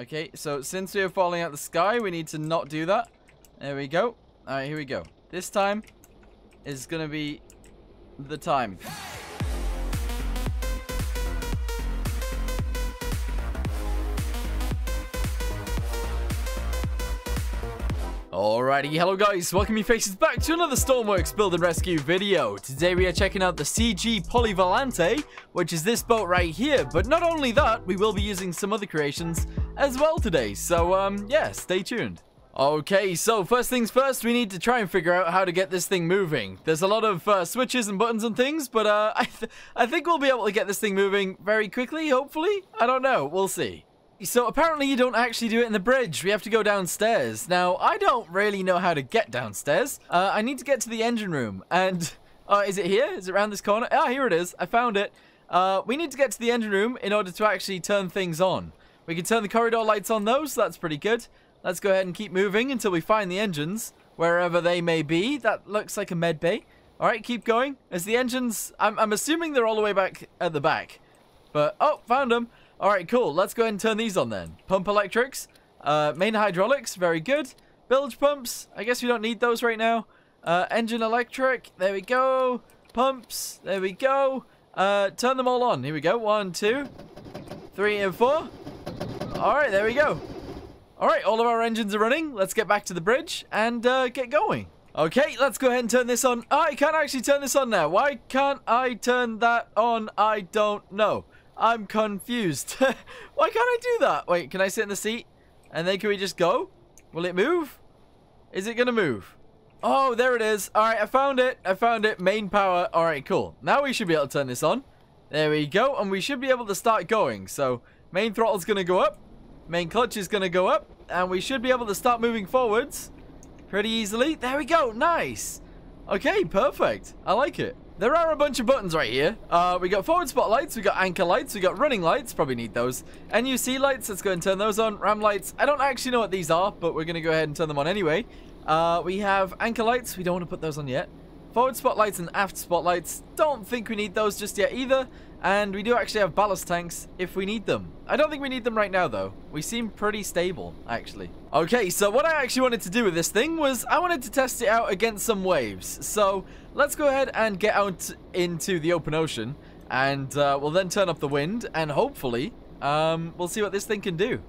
Okay, so since we are falling out the sky, we need to not do that. There we go. All right, here we go. This time is going to be the time. Alrighty, hello guys, welcome you faces back to another Stormworks Build and Rescue video. Today we are checking out the CG Polyvalante, which is this boat right here. But not only that, we will be using some other creations as well today. So yeah, stay tuned. Okay, so first things first, we need to try and figure out how to get this thing moving. There's a lot of switches and buttons and things, but I think we'll be able to get this thing moving very quickly, hopefully. I don't know, we'll see. So apparently you don't actually do it in the bridge. We have to go downstairs. Now, I don't really know how to get downstairs. I need to get to the engine room. And, is it here? Is it around this corner? Ah, here it is. I found it. We need to get to the engine room in order to actually turn things on. We can turn the corridor lights on though, so that's pretty good. Let's go ahead and keep moving until we find the engines, wherever they may be. That looks like a med bay. All right, keep going. As the engines, I'm assuming they're all the way back at the back. But, oh, found them. All right, cool. Let's go ahead and turn these on then. Pump electrics, main hydraulics, very good. Bilge pumps, I guess we don't need those right now. Engine electric, there we go. Pumps, there we go. Turn them all on. Here we go. 1, 2, 3, and 4. All right, there we go. All right, all of our engines are running. Let's get back to the bridge and get going. Okay, let's go ahead and turn this on. Oh, I can't actually turn this on now. Why can't I turn that on? I don't know. I'm confused. Why can't I do that? Wait, can I sit in the seat? And then can we just go? Will it move? Is it gonna move? Oh, there it is. All right, I found it. I found it. Main power. All right, cool. Now we should be able to turn this on. There we go. And we should be able to start going. So main throttle's gonna go up. Main clutch is going to go up, and we should be able to start moving forwards pretty easily. There we go. Nice. Okay, perfect. I like it. There are a bunch of buttons right here. We got forward spotlights, we got anchor lights, we got running lights. Probably need those. NUC lights, let's go and turn those on. Ram lights. I don't actually know what these are, but we're going to go ahead and turn them on anyway. We have anchor lights. We don't want to put those on yet. Forward spotlights and aft spotlights. Don't think we need those just yet either. And we do actually have ballast tanks if we need them. I don't think we need them right now, though. We seem pretty stable, actually. Okay, so what I actually wanted to do with this thing was I wanted to test it out against some waves. So let's go ahead and get out into the open ocean. And we'll then turn up the wind. And hopefully, we'll see what this thing can do.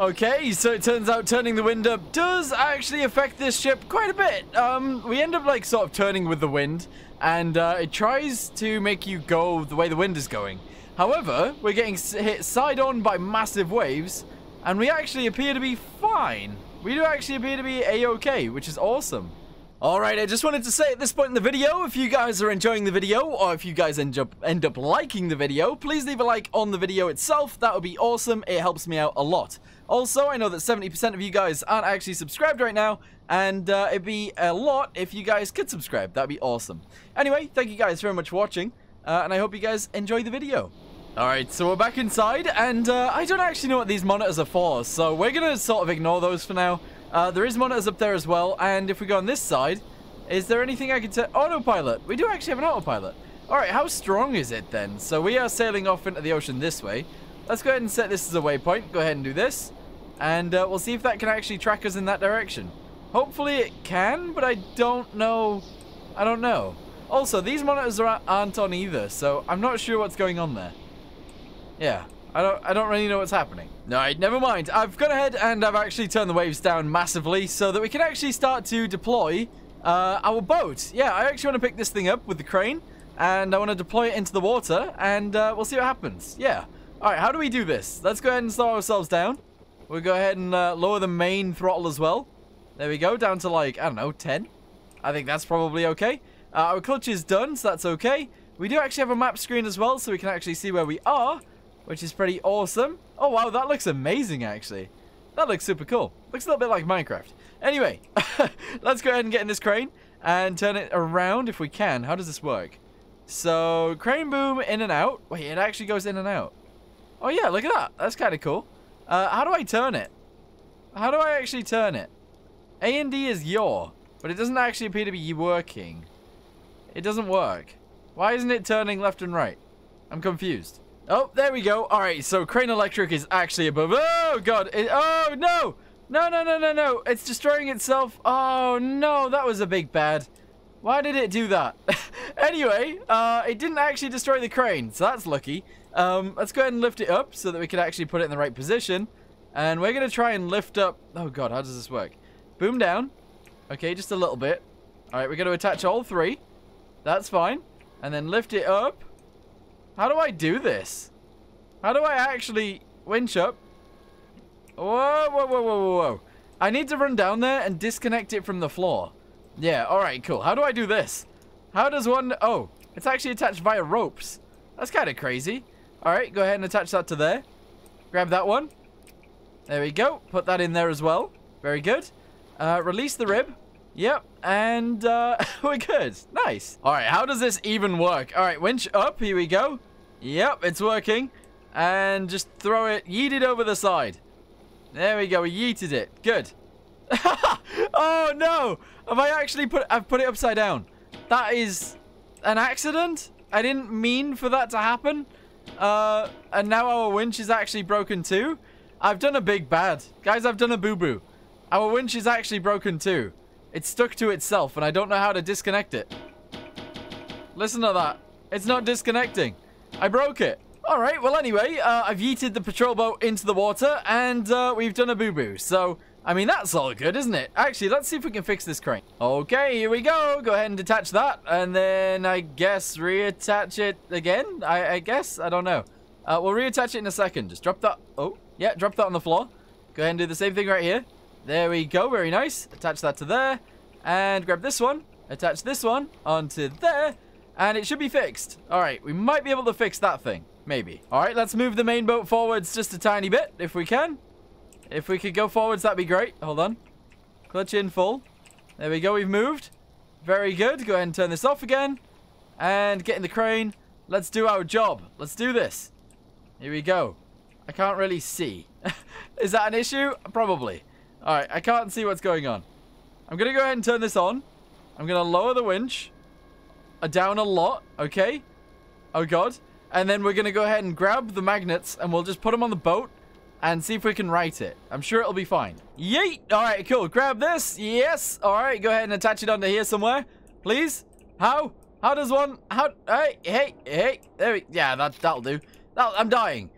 Okay, so it turns out turning the wind up does actually affect this ship quite a bit. We end up like sort of turning with the wind, and it tries to make you go the way the wind is going. However, we're getting hit side on by massive waves, and we actually appear to be fine. We do actually appear to be a-okay, which is awesome. Alright, I just wanted to say at this point in the video, if you guys are enjoying the video, or if you guys end up liking the video, please leave a like on the video itself. That would be awesome. It helps me out a lot. Also, I know that 70% of you guys aren't actually subscribed right now, and it'd be a lot if you guys could subscribe. That'd be awesome. Anyway, thank you guys very much for watching, and I hope you guys enjoy the video. Alright, so we're back inside, and I don't actually know what these monitors are for, so we're gonna sort of ignore those for now. There is monitors up there as well, and if we go on this side, is there anything I can turn? Autopilot! We do actually have an autopilot. Alright, how strong is it then? So we are sailing off into the ocean this way. Let's go ahead and set this as a waypoint. Go ahead and do this. And we'll see if that can actually track us in that direction. Hopefully it can, but I don't know. I don't know. Also, these monitors aren't on either, so I'm not sure what's going on there. Yeah. I don't really know what's happening. Alright, never mind. I've gone ahead and I've actually turned the waves down massively so that we can actually start to deploy our boat. Yeah, I actually want to pick this thing up with the crane and I want to deploy it into the water and we'll see what happens. Yeah. Alright, how do we do this? Let's go ahead and slow ourselves down. We'll go ahead and lower the main throttle as well. There we go, down to like, I don't know, 10. I think that's probably okay. Our clutch is done, so that's okay. We do actually have a map screen as well so we can actually see where we are, which is pretty awesome. Oh, wow, that looks amazing, actually. That looks super cool. Looks a little bit like Minecraft. Anyway, let's go ahead and get in this crane and turn it around if we can. How does this work? So, crane boom in and out. Wait, it actually goes in and out. Oh yeah, look at that. That's kind of cool. How do I turn it? How do I actually turn it? A and D is yaw, but it doesn't actually appear to be working. It doesn't work. Why isn't it turning left and right? I'm confused. Oh, there we go. All right, so Crane Electric is actually above. Oh god. Oh no. No, no, no, no, no. It's destroying itself. Oh no, that was a big bad. Why did it do that? Anyway, it didn't actually destroy the crane, so that's lucky. Let's go ahead and lift it up so that we can actually put it in the right position. And we're going to try and lift up... Oh, God, how does this work? Boom down. Okay, just a little bit. All right, we're going to attach all three. That's fine. And then lift it up. How do I do this? How do I actually winch up? Whoa, whoa, whoa, whoa, whoa. I need to run down there and disconnect it from the floor. Yeah, alright, cool. How do I do this? How does one... Oh, it's actually attached via ropes. That's kind of crazy. Alright, go ahead and attach that to there. Grab that one. There we go. Put that in there as well. Very good. Release the rib. Yep, and we're good. Nice. Alright, how does this even work? Alright, winch up. Here we go. Yep, it's working. And just throw it, yeet it over the side. There we go. We yeeted it. Good. Oh no! Have I actually put? I've put it upside down. That is an accident. I didn't mean for that to happen. And now our winch is actually broken too. I've done a big bad, guys. I've done a boo boo. Our winch is actually broken too. It's stuck to itself, and I don't know how to disconnect it. Listen to that. It's not disconnecting. I broke it. All right. Well, anyway, I've yeeted the patrol boat into the water, and we've done a boo boo. So. I mean, that's all good, isn't it? Actually, let's see if we can fix this crane. Okay, here we go. Go ahead and detach that. And then, I guess, reattach it again? I guess? I don't know. We'll reattach it in a second. Just drop that. Oh, yeah, drop that on the floor. Go ahead and do the same thing right here. There we go. Very nice. Attach that to there. And grab this one. Attach this one onto there. And it should be fixed. All right, we might be able to fix that thing. Maybe. All right, let's move the main boat forwards just a tiny bit, if we can. If we could go forwards, that'd be great. Hold on. Clutch in full. There we go. We've moved. Very good. Go ahead and turn this off again. And get in the crane. Let's do our job. Let's do this. Here we go. I can't really see. Is that an issue? Probably. All right. I can't see what's going on. I'm going to go ahead and turn this on. I'm going to lower the winch. Down a lot. Okay. Oh, God. And then we're going to go ahead and grab the magnets. And we'll just put them on the boat. And see if we can write it. I'm sure it'll be fine. Yeet! Alright, cool. Grab this. Yes! Alright, go ahead and attach it onto here somewhere. Please? How? How does one... How... Hey, hey, hey. There we... Yeah, that'll do. I'm dying.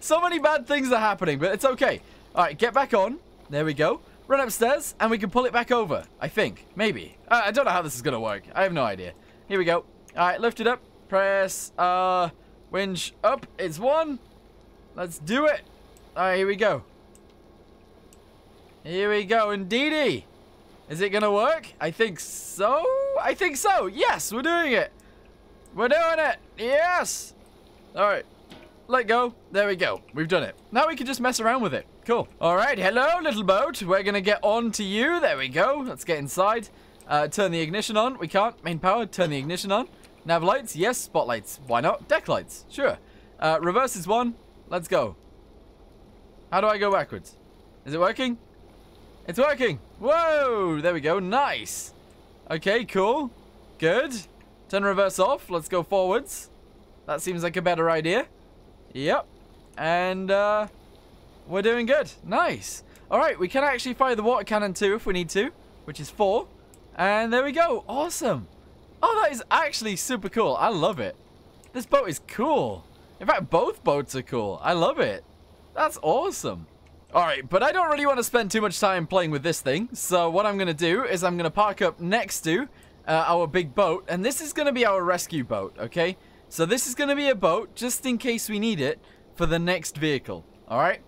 So many bad things are happening, but it's okay. Alright, get back on. There we go. Run upstairs, and we can pull it back over. I think. Maybe. I don't know how this is going to work. I have no idea. Here we go. Alright, lift it up. Press... winch up. It's one. Let's do it. Alright, here we go. Here we go, indeedy. Is it gonna work? I think so. I think so. Yes, we're doing it. We're doing it. Yes. Alright. Let go. There we go. We've done it. Now we can just mess around with it. Cool. Alright, hello, little boat. We're gonna get on to you. There we go. Let's get inside. Turn the ignition on. We can't. Main power. Turn the ignition on. Nav lights. Yes. Spotlights. Why not? Deck lights. Sure. Reverse is one. Let's go. How do I go backwards? Is it working? It's working. Whoa, there we go. Nice. Okay, cool. Good. Turn reverse off. Let's go forwards. That seems like a better idea. Yep. And we're doing good. Nice. All right, we can actually fire the water cannon too if we need to, which is 4. And there we go. Awesome. Oh, that is actually super cool. I love it. This boat is cool. In fact, both boats are cool. I love it. That's awesome. Alright, but I don't really want to spend too much time playing with this thing. So what I'm going to do is I'm going to park up next to our big boat. And this is going to be our rescue boat, okay? So this is going to be a boat just in case we need it for the next vehicle. Alright?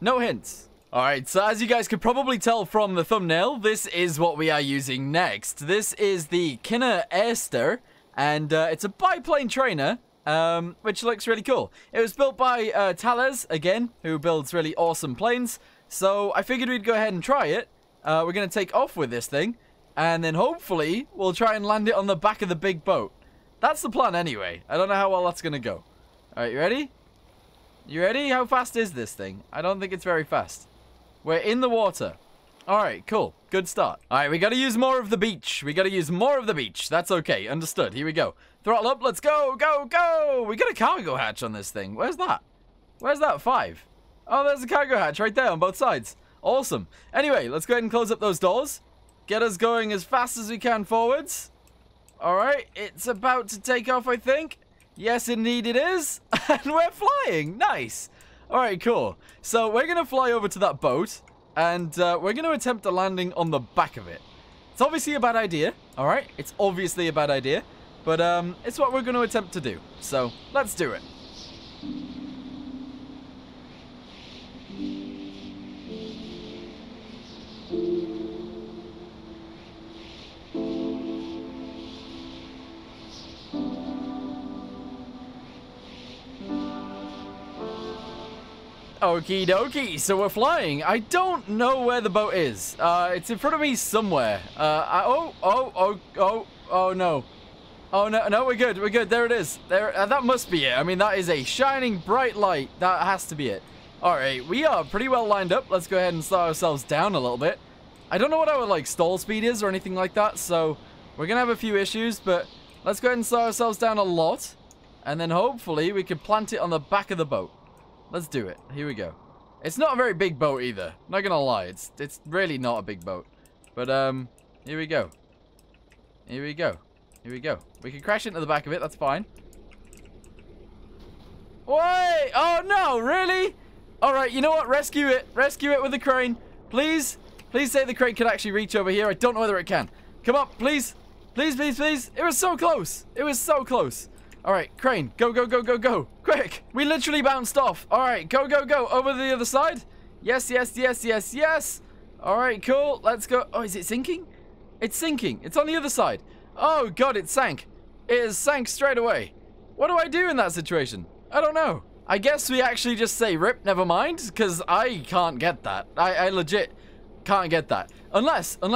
No hints. Alright, so as you guys could probably tell from the thumbnail, this is what we are using next. This is the Kinner Airster. And it's a biplane trainer. Which looks really cool. It was built by Talos, again, who builds really awesome planes. So I figured we'd go ahead and try it. We're going to take off with this thing. And then hopefully we'll try and land it on the back of the big boat. That's the plan anyway. I don't know how well that's going to go. Alright, you ready? You ready? How fast is this thing? I don't think it's very fast. We're in the water. Alright, cool. Good start. Alright, we gotta use more of the beach. We gotta use more of the beach. That's okay. Understood. Here we go. Throttle up. Let's go. Go, go. We got a cargo hatch on this thing. Where's that? Where's that? 5. Oh, there's a cargo hatch right there on both sides. Awesome. Anyway, let's go ahead and close up those doors. Get us going as fast as we can forwards. Alright, it's about to take off, I think. Yes, indeed it is. And we're flying. Nice. Alright, cool. So we're gonna fly over to that boat. And we're going to attempt a landing on the back of it. It's obviously a bad idea, all right? It's obviously a bad idea, but it's what we're going to attempt to do. So let's do it. Okie dokie, so we're flying. I don't know where the boat is. It's in front of me somewhere. Oh no. Oh no, no, we're good, we're good. There it is. There, that must be it. I mean, that is a shining bright light. That has to be it. All right, we are pretty well lined up. Let's go ahead and slow ourselves down a little bit. I don't know what our, like, stall speed is or anything like that, so we're going to have a few issues, but let's go ahead and slow ourselves down a lot, and then hopefully we can plant it on the back of the boat. Let's do it. Here we go. It's not a very big boat either. Not gonna lie. It's really not a big boat. But here we go. Here we go. Here we go. We can crash into the back of it. That's fine. Wait! Oh no! Really? All right. You know what? Rescue it. Rescue it with the crane, please. Please say the crane can actually reach over here. I don't know whether it can. Come on, please. Please, please, please. It was so close. It was so close. Alright, crane, go, go, go, go, go. Quick! We literally bounced off. Alright, go, go, go. Over the other side. Yes, yes, yes, yes, yes. Alright, cool. Let's go. Oh, is it sinking? It's sinking. It's on the other side. Oh, God, it sank. It sank straight away. What do I do in that situation? I don't know. I guess we actually just say, rip, never mind, because I can't get that. I legit can't get that. Unless, do we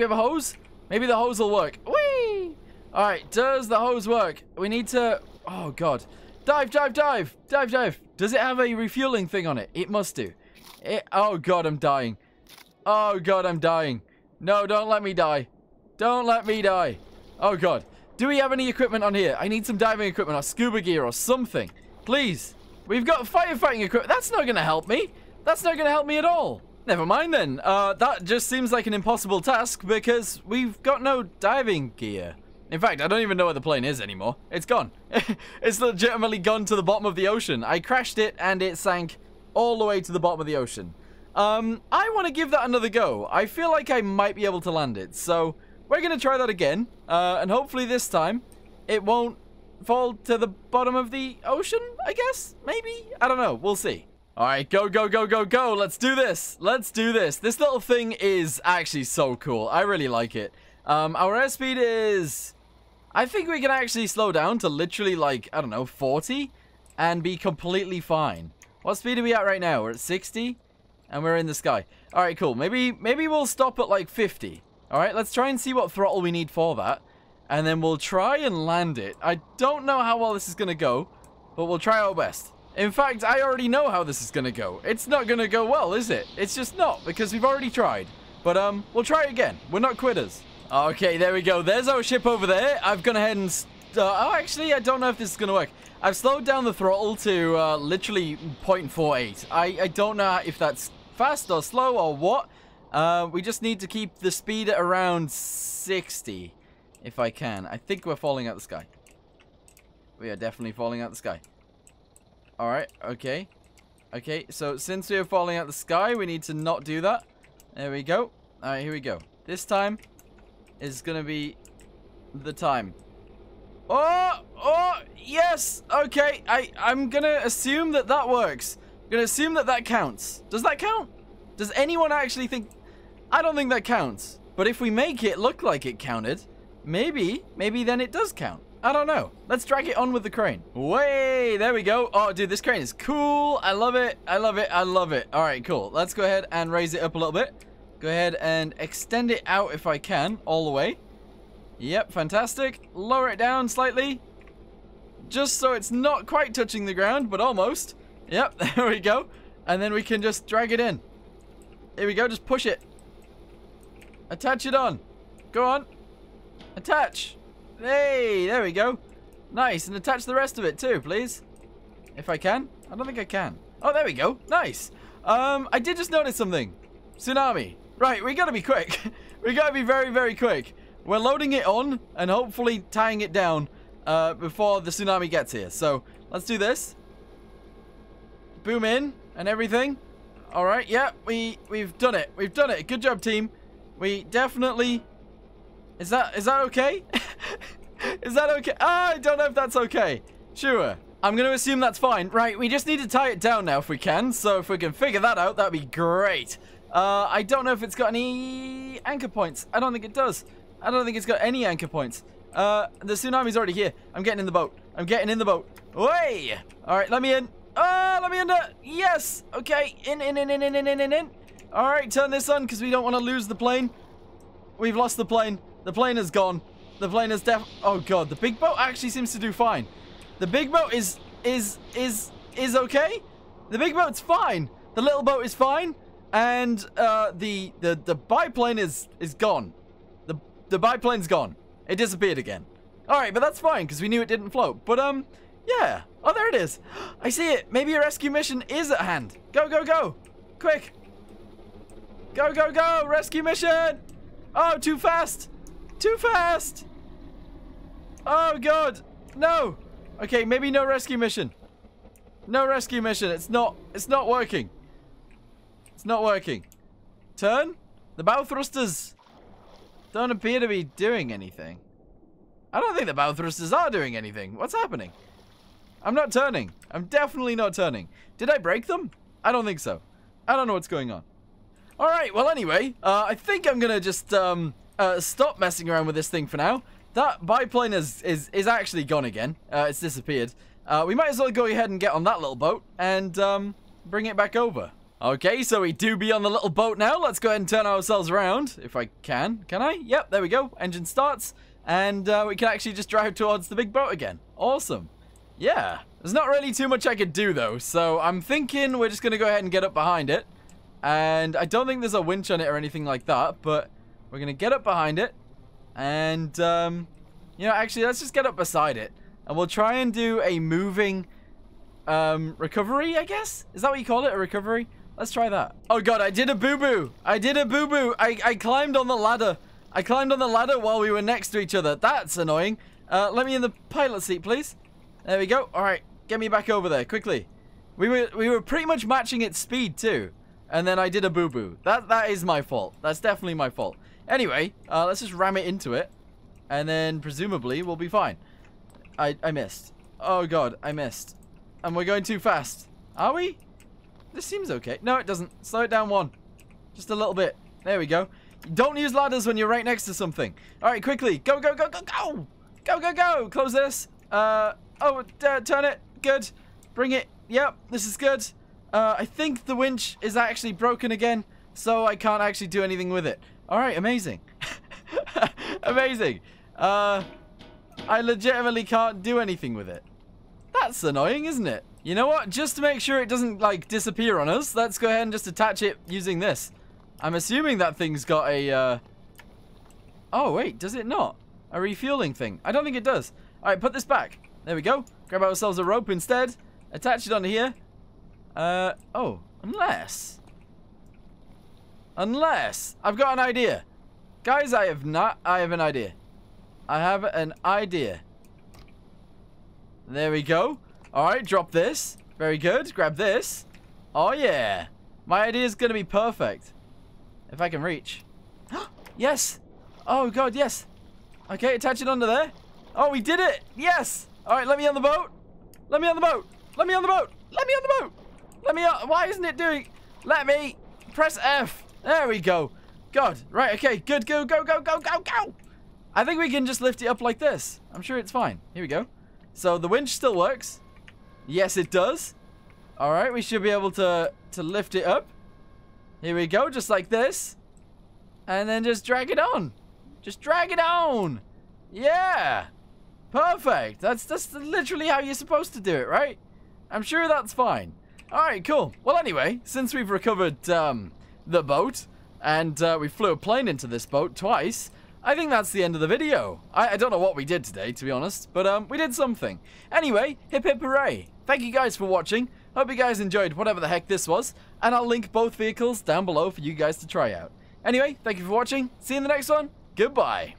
have a hose? Maybe the hose will work. Whee! Alright, does the hose work? We need to... Oh, God. Dive, dive, dive! Dive, dive! Does it have a refueling thing on it? It must do. It... Oh, God, I'm dying. Oh, God, I'm dying. No, don't let me die. Don't let me die. Oh, God. Do we have any equipment on here? I need some diving equipment or scuba gear or something. Please. We've got firefighting equipment. That's not going to help me. That's not going to help me at all. Never mind, then. That just seems like an impossible task because we've got no diving gear. In fact, I don't even know where the plane is anymore. It's gone. It's legitimately gone to the bottom of the ocean. I crashed it and it sank all the way to the bottom of the ocean. I want to give that another go. I feel like I might be able to land it. So we're going to try that again. And hopefully this time it won't fall to the bottom of the ocean, I guess. Maybe. I don't know. We'll see. All right, go, go, go, go, go. Let's do this. Let's do this. This little thing is actually so cool. I really like it. Our airspeed is... I think we can actually slow down to literally, like, I don't know, 40 and be completely fine. What speed are we at right now? We're at 60 and we're in the sky. All right, cool. Maybe we'll stop at, like, 50. All right, let's try and see what throttle we need for that. And then we'll try and land it. I don't know how well this is going to go, but we'll try our best. In fact, I already know how this is going to go. It's not going to go well, is it? It's just not, because we've already tried. But we'll try again. We're not quitters. Okay, there we go. There's our ship over there. I've gone ahead and... oh, actually, I don't know if this is going to work. I've slowed down the throttle to literally 0.48. I don't know if that's fast or slow or what. We just need to keep the speed at around 60, if I can. I think we're falling out the sky. We are definitely falling out the sky. All right, okay. Okay, so since we are falling out the sky, we need to not do that. There we go. All right, here we go. This time... is gonna be the time. Oh, oh, yes. Okay, I'm gonna assume that that works. I'm gonna assume that that counts. Does that count? Does anyone actually think? I don't think that counts. But if we make it look like it counted, maybe then it does count. I don't know. Let's drag it on with the crane. Way, there we go. Oh, dude, this crane is cool. I love it. I love it. I love it. All right, cool. Let's go ahead and raise it up a little bit. Go ahead and extend it out if I can, all the way. Yep, fantastic. Lower it down slightly. just so it's not quite touching the ground, but almost. Yep, there we go. And then we can just drag it in. Here we go, just push it. Attach it on. Go on. Attach. Hey, there we go. Nice, and attach the rest of it too, please. If I can. I don't think I can. Oh, there we go. Nice. I did just notice something. Tsunami. Right, we gotta be quick. We gotta be very, very quick. We're loading it on and hopefully tying it down before the tsunami gets here. So, let's do this. Boom in and everything. All right, yeah, we've done it. We've done it. Good job, team. We definitely... Is that okay? Is that okay? I don't know if that's okay. Sure. I'm going to assume that's fine. Right, we just need to tie it down now if we can. So if we can figure that out, that'd be great. I don't know if it's got any anchor points. I don't think it does. I don't think it's got any anchor points. The tsunami's already here. I'm getting in the boat. I'm getting in the boat. Way! All right, let me in. Oh, let me in there. Yes! Okay, in. All right, turn this on because we don't want to lose the plane. We've lost the plane. The plane is gone. The plane is oh, God. The big boat actually seems to do fine. The big boat is okay. The big boat's fine. The little boat is fine. And the biplane is gone. The biplane's gone. It disappeared again. All right, but that's fine because we knew it didn't float. But, yeah. Oh, there it is. I see it. Maybe a rescue mission is at hand. Go, go, go. Quick. Go, go, go. Rescue mission. Oh, too fast. Too fast. Oh, God. No. Okay, maybe no rescue mission. No rescue mission. It's not working. It's not working. Turn. The bow thrusters don't appear to be doing anything. I don't think the bow thrusters are doing anything. What's happening? I'm not turning. I'm definitely not turning. Did I break them? I don't think so. I don't know what's going on. All right, well, anyway, I think I'm going to just stop messing around with this thing for now. That biplane is actually gone again. It's disappeared. We might as well go ahead and get on that little boat and bring it back over. Okay, so we do be on the little boat now. Let's go ahead and turn ourselves around, if I can. Can I? Yep, there we go. Engine starts, and we can actually just drive towards the big boat again. Awesome. Yeah. There's not really too much I could do, though, so I'm thinking we're just going to go ahead and get up behind it. And I don't think there's a winch on it or anything like that, but we're going to get up behind it. And, you know, actually, let's just get up beside it. And we'll try and do a moving recovery, I guess? Is that what you call it? A recovery? Let's try that. Oh, God, I did a boo-boo. I did a boo-boo. I climbed on the ladder. I climbed on the ladder while we were next to each other. That's annoying. Let me in the pilot seat, please. There we go. All right, get me back over there, quickly. We were pretty much matching its speed, too. And then I did a boo-boo. That is my fault. That's definitely my fault. Anyway, let's just ram it into it. And then, presumably, we'll be fine. I missed. Oh, God, I missed. And we're going too fast. Are we? This seems okay. No, it doesn't. Slow it down one. Just a little bit. There we go. Don't use ladders when you're right next to something. All right, quickly. Go, go, go, go, go. Go, go, go. Close this. Turn it. Good. Bring it. Yep, this is good. I think the winch is actually broken again, so I can't actually do anything with it. All right, amazing. Amazing. I legitimately can't do anything with it. That's annoying, isn't it? You know what? Just to make sure it doesn't, like, disappear on us, let's go ahead and just attach it using this. I'm assuming that thing's got a... Oh, wait, does it not? A refueling thing. I don't think it does. All right, put this back. There we go. Grab ourselves a rope instead. Attach it onto here. Oh, unless I've got an idea, guys. I have an idea. I have an idea. There we go. All right, drop this. Very good. Grab this. Oh yeah, my idea is gonna be perfect if I can reach. Yes. Oh God, yes. Okay, attach it under there. Oh, we did it. Yes. All right, let me on the boat. Let me on the boat. Let me on the boat. Let me on the boat. Let me up. Why isn't it doing? Let me press F. There we go. God. Right. Okay. Good. Go. Go. Go. Go. Go. Go. I think we can just lift it up like this. I'm sure it's fine. Here we go. So the winch still works. Yes, it does. All right. We should be able to lift it up. Here we go. Just like this. And then just drag it on. Just drag it on. Yeah. Perfect. That's literally how you're supposed to do it, right? I'm sure that's fine. All right, cool. Well, anyway, since we've recovered the boat and we flew a plane into this boat twice, I think that's the end of the video. I don't know what we did today, to be honest, but we did something. Anyway, hip hip hooray. Thank you guys for watching. Hope you guys enjoyed whatever the heck this was, and I'll link both vehicles down below for you guys to try out. Anyway, thank you for watching. See you in the next one. Goodbye.